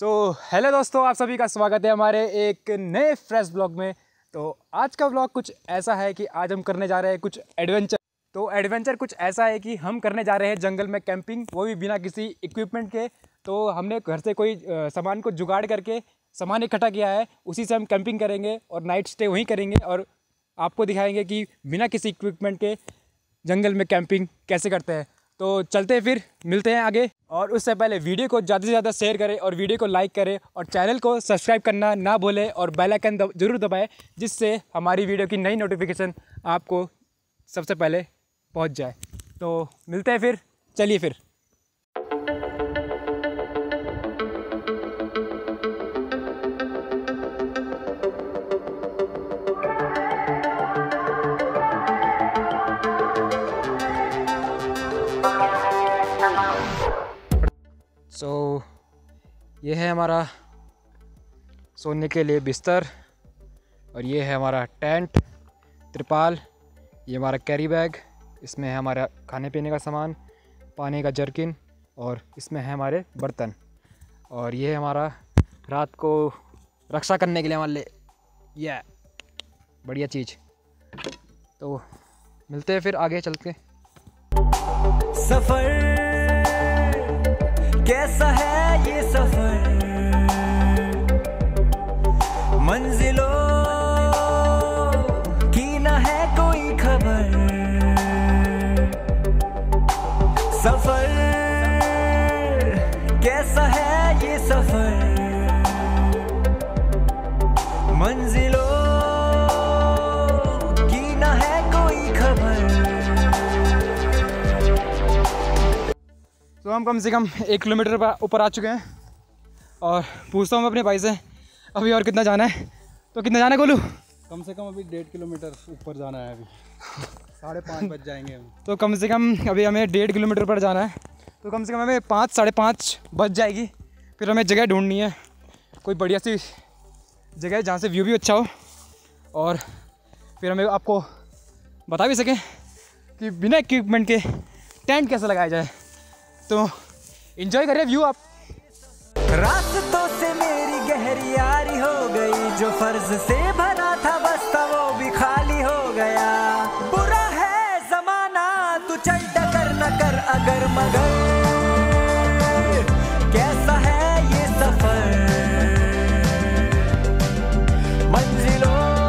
So hello दोस्तों, आप सभी का स्वागत है हमारे एक नए फ्रेश ब्लॉग में। तो आज का ब्लॉग कुछ ऐसा है कि आज हम करने जा रहे हैं कुछ एडवेंचर। तो एडवेंचर कुछ ऐसा है कि हम करने जा रहे हैं जंगल में कैंपिंग, वो भी बिना किसी इक्विपमेंट के। तो हमने घर से कोई सामान को जुगाड़ करके सामान इकट्ठा किया है, उसी से हम कैंपिंग करेंगे और नाइट स्टे वहीं करेंगे और आपको दिखाएंगे कि बिना किसी इक्विपमेंट के जंगल में कैंपिंग कैसे करते हैं। तो चलते हैं, फिर मिलते हैं आगे। और उससे पहले वीडियो को ज़्यादा से ज़्यादा शेयर करें और वीडियो को लाइक करें और चैनल को सब्सक्राइब करना ना भूलें और बेल आइकन ज़रूर दबाएं, जिससे हमारी वीडियो की नई नोटिफिकेशन आपको सबसे पहले पहुंच जाए। तो मिलते हैं फिर, चलिए फिर। ये है हमारा सोने के लिए बिस्तर और ये है हमारा टेंट, त्रिपाल, ये हमारा कैरी बैग, इसमें है हमारा खाने पीने का सामान, पानी का जर्किन और इसमें है हमारे बर्तन। और ये है हमारा रात को रक्षा करने के लिए हमारे लिए यह बढ़िया चीज़। तो मिलते हैं फिर आगे चल के। सफ़र कैसा है ये सफर, मंजिलों की ना है कोई खबर। सफर कैसा है ये सफर, मंजिलों की ना है कोई खबर। तो हम कम से कम 1 किलोमीटर ऊपर आ चुके हैं और पूछता हूँ अपने भाई से अभी और कितना जाना है। तो कितना जाना है गोलू? कम से कम अभी 1.5 किलोमीटर ऊपर जाना है। अभी 5:30 बज जाएंगे हम। तो कम से कम अभी हमें 1.5 किलोमीटर पर जाना है, तो कम से कम हमें 5 साढ़े 5 बज जाएगी। फिर हमें जगह ढूंढनी है, कोई बढ़िया सी जगह जहाँ से व्यू भी अच्छा हो और फिर हमें आपको बता भी सकें कि बिना इक्विपमेंट के टेंट कैसे लगाया जाए। तो एंजॉय करें व्यू आप। रास्तों से मेरी गहरी यारी हो गई, जो फर्ज से भरा था बस्ता वो भी खाली हो गया। बुरा है जमाना, तू चल टकर न कर अगर मगर। कैसा है ये सफर, मंजिलों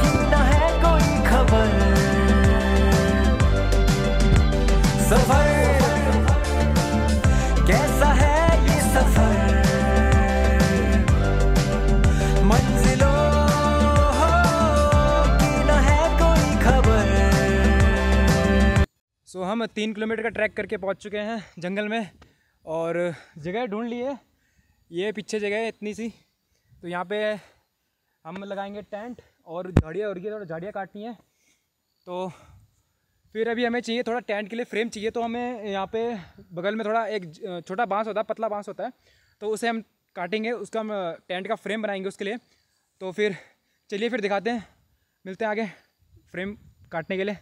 की ना है कोई खबर। सफर कैसा है ये सफर, मंजिलों की ना है कोई खबर। सो हम 3 किलोमीटर का ट्रैक करके पहुंच चुके हैं जंगल में और जगह ढूंढ ली है। ये पीछे जगह है इतनी सी, तो यहाँ पे हम लगाएंगे टेंट और झाड़ियाँ और ये थोड़ा झाड़ियाँ काटनी है। तो फिर अभी हमें चाहिए थोड़ा टेंट के लिए फ्रेम चाहिए, तो हमें यहाँ पे बगल में थोड़ा एक छोटा बांस होता है, पतला बांस होता है, तो उसे हम काटेंगे, उसका हम टेंट का फ्रेम बनाएंगे उसके लिए। तो फिर चलिए फिर दिखाते हैं, मिलते हैं आगे फ्रेम काटने के लिए।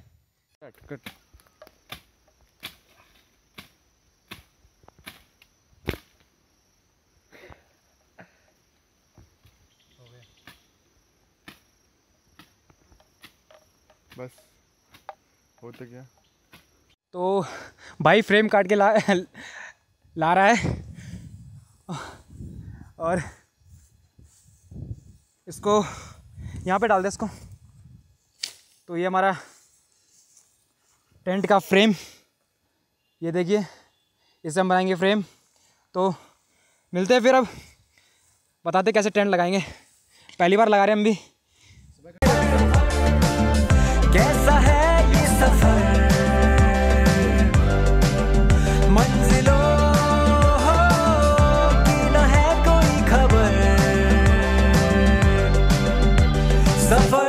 बस होते क्या? तो भाई फ्रेम काट के ला रहा है और इसको यहाँ पे डाल दे इसको। तो ये हमारा टेंट का फ्रेम, ये देखिए, इसे हम बनाएंगे फ्रेम। तो मिलते हैं फिर, अब बताते कैसे टेंट लगाएंगे, पहली बार लगा रहे हैं हम भी। कैसा है मंजिलों की ना है कोई खबर। सफर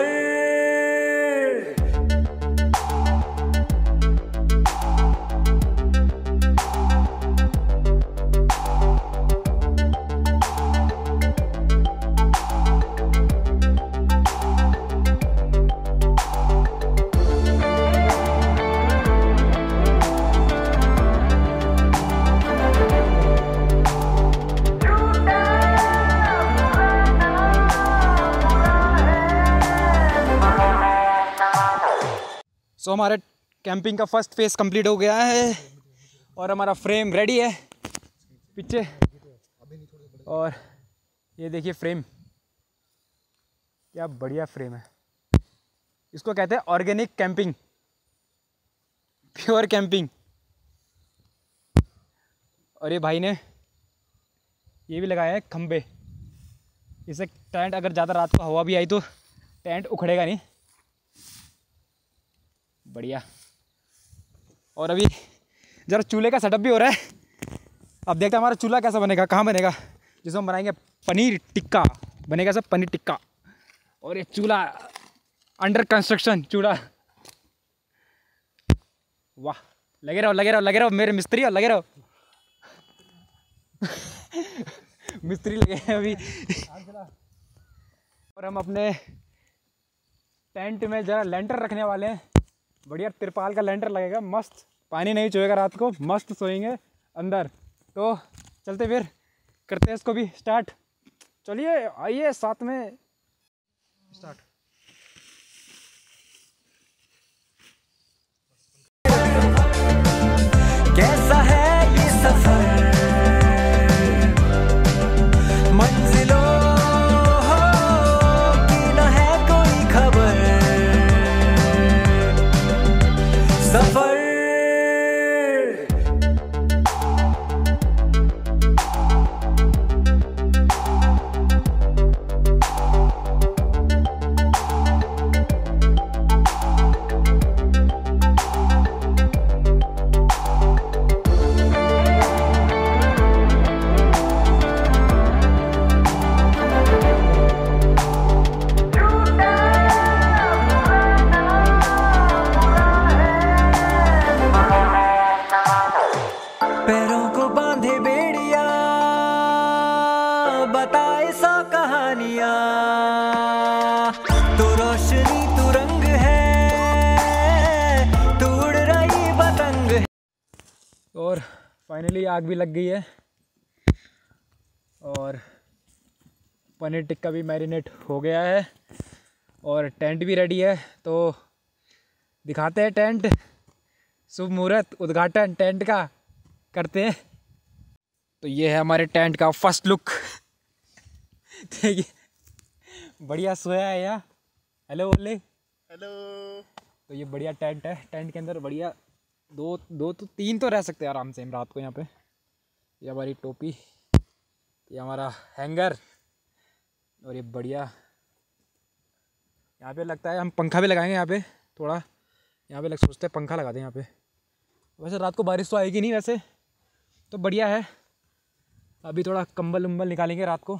सो हमारे कैंपिंग का फर्स्ट फेज कंप्लीट हो गया है और हमारा फ्रेम रेडी है पीछे, और ये देखिए फ्रेम, क्या बढ़िया फ्रेम है। इसको कहते हैं ऑर्गेनिक कैंपिंग, प्योर कैंपिंग। और ये भाई ने ये भी लगाया है खम्बे, इससे टेंट अगर ज़्यादा रात को हवा भी आई तो टेंट उखड़ेगा नहीं। बढ़िया। और अभी जरा चूल्हे का सेटअप भी हो रहा है, अब देखते हैं हमारा चूल्हा कैसा बनेगा, कहाँ बनेगा, जिसमें हम बनाएंगे पनीर टिक्का, बनेगा सब पनीर टिक्का। और ये चूल्हा अंडर कंस्ट्रक्शन चूल्हा। वाह, लगे रहो मेरे मिस्त्री, और लगे रहो मिस्त्री लगे हैं अभी। और हम अपने टेंट में जरा लेंटर रखने वाले हैं, बढ़िया तिरपाल का लेंटर लगेगा, मस्त, पानी नहीं चुएगा, रात को मस्त सोएंगे अंदर। तो चलते फिर करते हैं इसको भी स्टार्ट, चलिए आइए साथ में स्टार्ट। कैसा है ये सफर, मंजिलों की न है कोई खबर, सफर और फाइनली आग भी लग गई है और पनीर टिक्का भी मैरिनेट हो गया है और टेंट भी रेडी है। तो दिखाते हैं टेंट, शुभ मुहूर्त, उद्घाटन टेंट का करते हैं। तो ये है हमारे टेंट का फर्स्ट लुक, देखिए बढ़िया सोया है यहाँ। हेलो ओले, हेलो। तो ये बढ़िया टेंट है, टेंट के अंदर बढ़िया दो तो तीन तो रह सकते हैं आराम से हम रात को यहाँ पे। ये हमारी टोपी, ये हमारा हैंगर, और ये बढ़िया यहाँ पे लगता है हम पंखा भी लगाएंगे यहाँ पे थोड़ा, यहाँ पे लग सोचते हैं पंखा लगा दें यहाँ पे। वैसे रात को बारिश तो आएगी नहीं, वैसे तो बढ़िया है। अभी थोड़ा कंबल उम्बल निकालेंगे रात को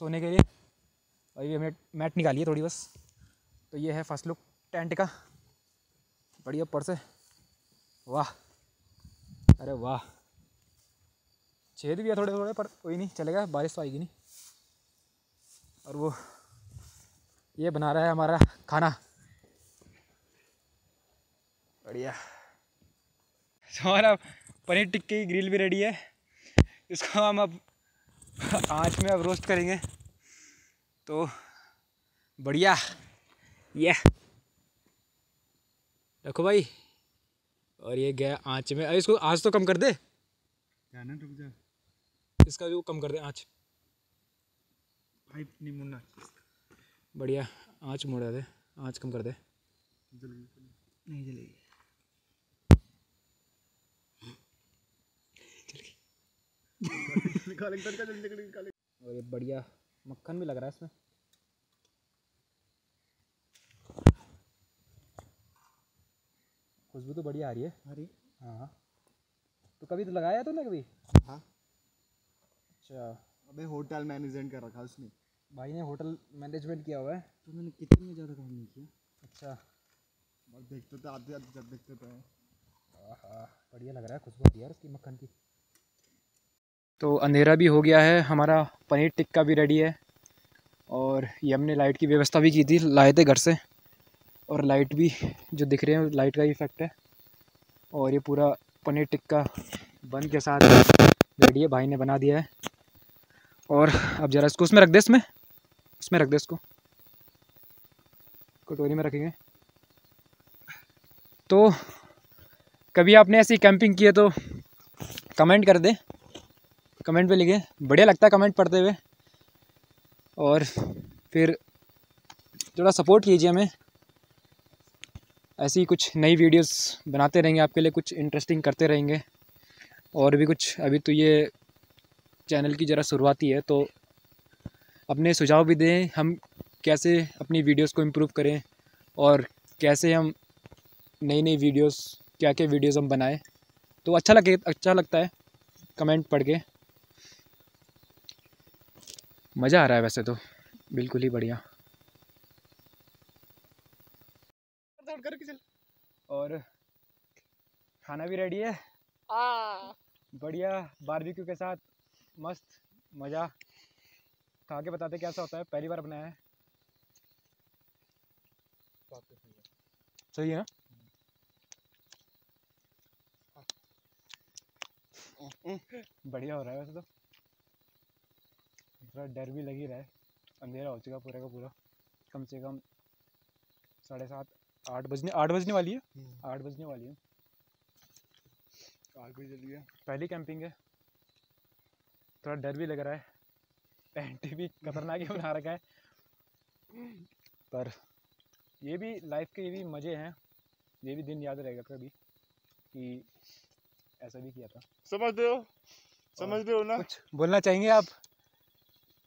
सोने के लिए, और ये हमने मैट निकाली है थोड़ी बस। तो ये है फर्स्ट लुक टेंट का, बढ़िया ऊपर से, वाह, अरे वाह, छेद भी है थोड़े थोड़े पर कोई नहीं चलेगा, बारिश तो आएगी नहीं। और वो ये बना रहा है हमारा खाना, बढ़िया। हमारा पनीर टिक्की की ग्रिल भी रेडी है, इसको हम अब आँच में अब रोस्ट करेंगे। तो बढ़िया, ये रखो भाई। और ये गया आँच में, अरे इसको आँच तो कम कर दे, जाना रुक जा, इसका भी कम कर दे आँच, नहीं मुड़ना, बढ़िया आँच मुड़ा दे, आँच कम कर दे, नहीं जलेगी, चल गई। और ये बढ़िया मक्खन भी लग रहा है इसमें, खुशबू तो बढ़िया आ रही है। हाँ, तो कभी तो लगाया तो ना कभी। हाँ, अच्छा, अबे होटल मैनेजमेंट कर रखा है उसने, भाई ने होटल मैनेजमेंट किया हुआ है। तो मैंने किचन में ज़्यादा काम नहीं किया। अच्छा, बस देखते तो आते आते जब देखते तो। हाँ, बढ़िया लग रहा है, खुशबू बढ़िया उसकी मक्खन की। तो अंधेरा भी हो गया है, हमारा पनीर टिक्का भी रेडी है, और ये हमने लाइट की व्यवस्था भी की थी, लाए थे घर से, और लाइट भी जो दिख रहे हैं लाइट का इफेक्ट है। और ये पूरा पनीर टिक्का बन के साथ रेडी है, भाई ने बना दिया है। और अब ज़रा इसको उसमें रख दे, इसमें रख दे, इसको कटोरी में रखेंगे। तो कभी आपने ऐसी कैंपिंग की है तो कमेंट कर दें, कमेंट पे लिखें, बढ़िया लगता है कमेंट पढ़ते हुए। और फिर थोड़ा सपोर्ट कीजिए हमें, ऐसी कुछ नई वीडियोस बनाते रहेंगे आपके लिए, कुछ इंटरेस्टिंग करते रहेंगे और भी कुछ। अभी तो ये चैनल की ज़रा शुरुआती है, तो अपने सुझाव भी दें हम कैसे अपनी वीडियोस को इम्प्रूव करें और कैसे हम नई नई वीडियोस, क्या क्या वीडियोस हम बनाएं, तो अच्छा लगता है कमेंट पढ़ के, मज़ा आ रहा है वैसे तो, बिल्कुल ही बढ़िया। और खाना भी रेडी है बढ़िया, बारबेक्यू के साथ मस्त मज़ा। खा के बताते कैसा होता है, पहली बार बनाया है। सही है ना? बढ़िया हो रहा है वैसे तो, थोड़ा डर भी लगी रहा है, अंधेरा हो चुका पूरा का पूरा, कम से कम 8:30 बजने वाली है। आग भी जल गया, पहली कैंपिंग है, थोड़ा डर भी लग रहा है, पैंटी भी खतरनाक ही बना रखा है, पर ये भी लाइफ के, ये भी मज़े हैं, ये भी दिन याद रहेगा कभी कि ऐसा भी किया था। समझ रहे हो ना? कुछ बोलना चाहेंगे आप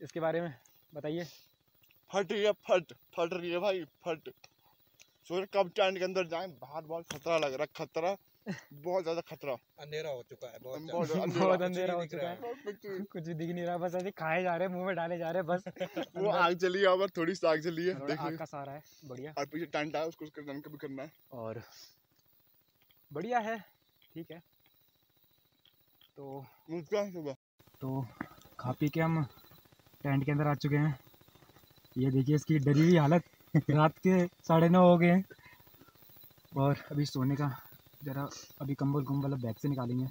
इसके बारे में, बताइए। फट गया भाई, फट। सूर्य कब टैंट के अंदर जाए, बहुत खतरा लग रहा है, खतरा बहुत ज़्यादा, खतरा। अंधेरा हो चुका है, बहुत अंधेरा हो चुका है, कुछ दिख नहीं रहा, बस ऐसे खाए जा रहे, मुंह में डाले जा रहे बस। वो आग जली है, थोड़ी सी आग जली है, आग का सहारा है, बढ़िया। और पीछे टैंट आया, उसको भी करना है, और बढ़िया है, ठीक है। तो खा पी के हम टेंट के अंदर आ चुके हैं। ये देखिए इसकी डरी हुई हालत, रात के 9:30 हो गए हैं, और अभी सोने का ज़रा, अभी कंबल बैग से निकालेंगे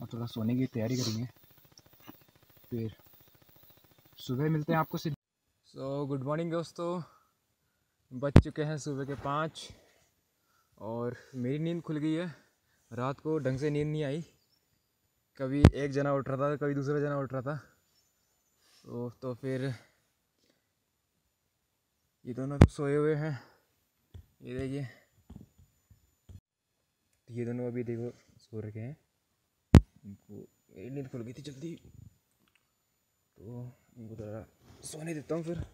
और थोड़ा सोने की तैयारी करेंगे, फिर सुबह मिलते हैं आपको। सो गुड मॉर्निंग दोस्तों, बज चुके हैं सुबह के 5 और मेरी नींद खुल गई है। रात को ढंग से नींद नहीं आई, कभी एक जना उठ रहा था, कभी दूसरा जना उठ रहा था, तो फिर ये दोनों तो सोए हुए हैं, ये देखिए, ये दोनों अभी देखो सो रखे हैं, इनको मेरी नींद खुल गई थी जल्दी, तो इनको ज़रा सोने देता हूँ, फिर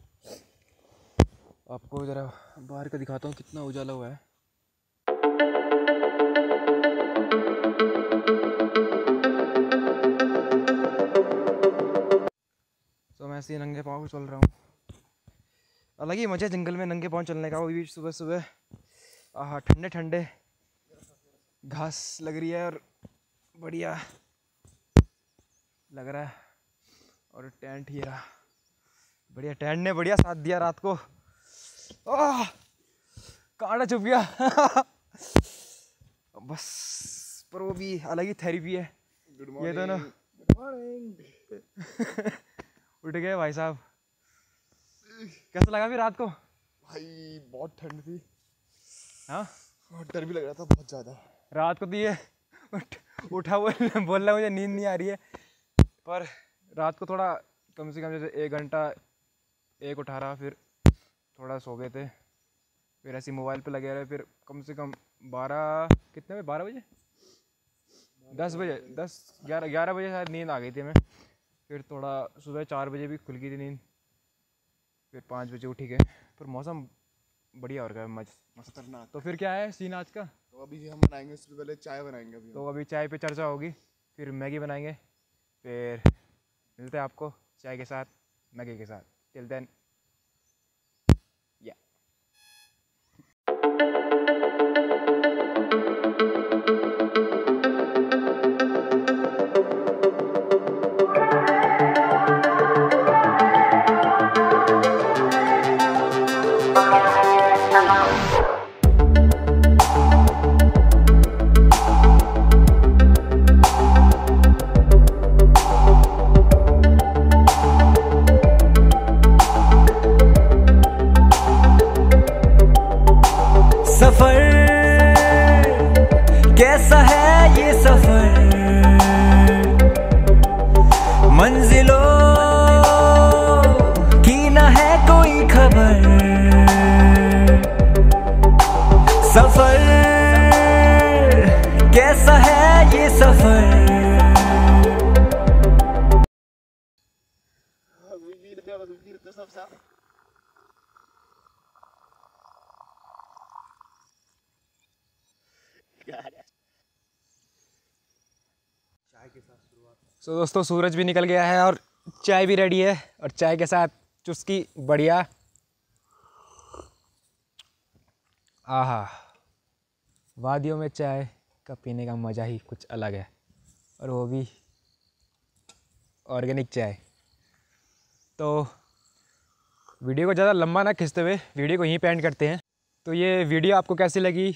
आपको ज़रा बाहर का दिखाता हूँ कितना उजाला हुआ है। मैं ऐसे नंगे पाँव चल रहा हूँ, अलग ही मज़ा जंगल में नंगे पाँव चलने का, वो भी सुबह सुबह। आहा, ठंडे ठंडे घास लग रही है और बढ़िया लग रहा है, और टेंट ही रहा, बढ़िया टेंट ने बढ़िया साथ दिया रात को। ओह कांटा चुभ गया बस, पर वो भी अलग ही थेरेपी है। ये दोनों उठ गए भाई साहब। कैसा लगा फिर रात को? भाई बहुत ठंड थी, हाँ डर भी लग रहा था बहुत ज़्यादा रात को, तो ये उठा हुआ बोल रहा, मुझे नींद नहीं आ रही है, पर रात को थोड़ा कम से कम जैसे 1 घंटा उठा रहा, फिर थोड़ा सो गए थे, फिर ऐसे मोबाइल पे लगे रहे, फिर कम से कम 11 बजे शायद नींद आ गई थी हमें, फिर थोड़ा सुबह 4 बजे भी खुल गई थी नींद, फिर 5 बजे उठी गए, पर मौसम बढ़िया हो रहा है, मस्त खतरनाक। तो फिर क्या है सीन आज का? तो अभी हम बनाएंगे, उससे पहले चाय बनाएंगे अभी, तो अभी चाय पे चर्चा होगी, फिर मैगी बनाएंगे, फिर मिलते हैं आपको चाय के साथ, मैगी के साथ। टिल देन या सफर कैसा है ये सफर। So, दोस्तों सूरज भी निकल गया है और चाय भी रेडी है और चाय के साथ चुस्की बढ़िया। आहा, वादियों में चाय का पीने का मज़ा ही कुछ अलग है और वो भी ऑर्गेनिक चाय। तो वीडियो को ज़्यादा लंबा ना खींचते हुए वीडियो को यहीं पे एंड करते हैं। तो ये वीडियो आपको कैसी लगी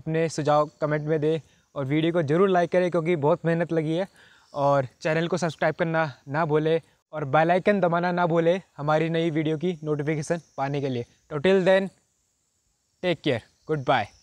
अपने सुझाव कमेंट में दें और वीडियो को ज़रूर लाइक करें क्योंकि बहुत मेहनत लगी है। और चैनल को सब्सक्राइब करना ना भूले और बेल आइकन दबाना ना भूले हमारी नई वीडियो की नोटिफिकेशन पाने के लिए। तो till then take care, good bye.